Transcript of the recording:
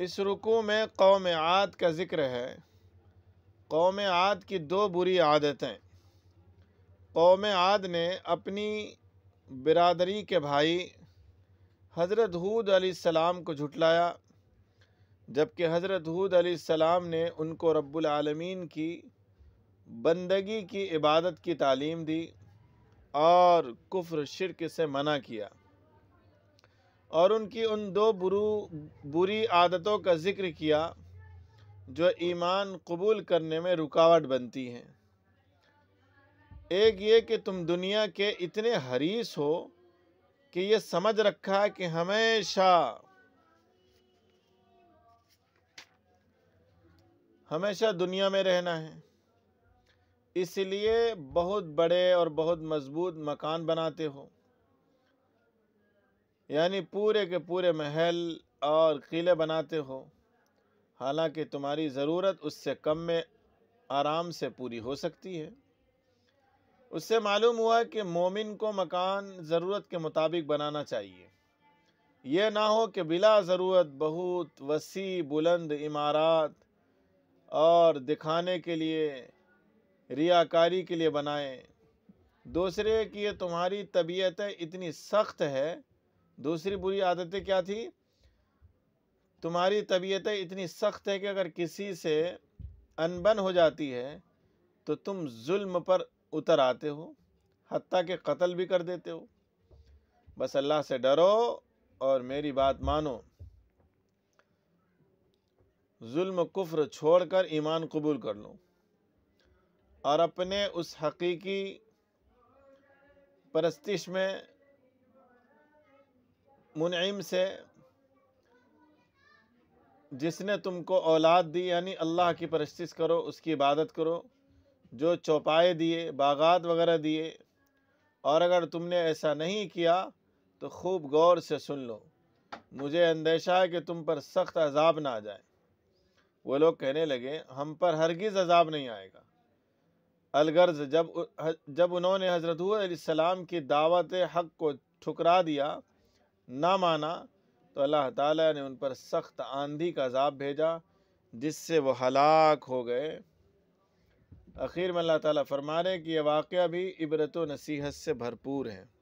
इस रुकू में कौम आद का ज़िक्र है। कौम आद की दो बुरी आदतें। कौम आद ने अपनी बिरादरी के भाई हज़रत हूद अलैहिस्सलाम को झुठलाया, जबकि हज़रत हूद अलैहिस्सलाम ने उनको रब्बुल आलमीन की बंदगी की इबादत की तालीम दी और कुफ्र शिर्क से मना किया। और उनकी उन दो बुरी आदतों का ज़िक्र किया जो ईमान कबूल करने में रुकावट बनती हैं। एक ये कि तुम दुनिया के इतने हरीस हो कि ये समझ रखा है कि हमेशा दुनिया में रहना है, इसलिए बहुत बड़े और बहुत मजबूत मकान बनाते हो, यानी पूरे के पूरे महल और किले बनाते हो, हालांकि तुम्हारी ज़रूरत उससे कम में आराम से पूरी हो सकती है। उससे मालूम हुआ कि मोमिन को मकान ज़रूरत के मुताबिक बनाना चाहिए, यह ना हो कि बिला ज़रूरत बहुत वसी बुलंद इमारत और दिखाने के लिए, रियाकारी के लिए बनाएं। दूसरे कि ये तुम्हारी तबीयत इतनी सख्त है। दूसरी बुरी आदतें क्या थी? तुम्हारी तबीयत इतनी सख्त है कि अगर किसी से अनबन हो जाती है तो तुम जुल्म पर उतर आते हो, हत्ता के कत्ल भी कर देते हो। बस अल्लाह से डरो और मेरी बात मानो, जुल्म कुफ्र छोड़कर ईमान कबूल कर लो और अपने उस हकीकी परस्तिश में मुनइम से जिसने तुमको औलाद दी, यानी अल्लाह की परस्तिश करो, उसकी इबादत करो, जो चौपाए दिए, बागात वगैरह दिए। और अगर तुमने ऐसा नहीं किया तो खूब गौर से सुन लो, मुझे अंदेशा है कि तुम पर सख्त अजाब ना आ जाए। वो लोग कहने लगे हम पर हरगिज़ अजाब नहीं आएगा। अलगर्ज जब उन्होंने हज़रत हूद अलैहिस्सलाम की दावत हक़ को ठुकरा दिया, ना माना, तो अल्लाह ताला ने उन पर सख्त आंधी का अजाब भेजा जिससे वो हलाक हो गए। आखिर में अल्लाह ताला फरमा रहे कि यह वाक़या भी इबरत व नसीहत से भरपूर है।